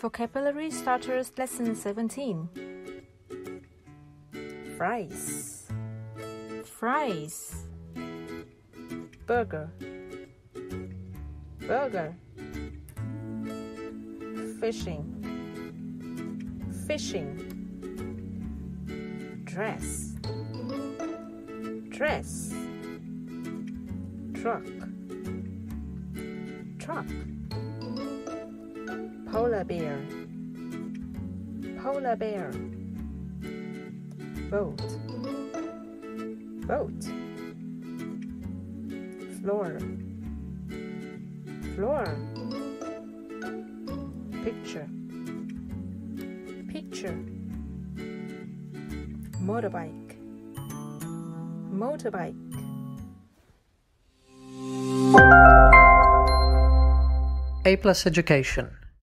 Vocabulary Starters Lesson 17. Fries. Fries. Burger. Burger. Fishing. Fishing. Dress. Dress. Truck. Truck. Polar bear. Polar bear. Boat. Boat. Floor. Floor. Picture. Picture. Motorbike. Motorbike. A+ Education.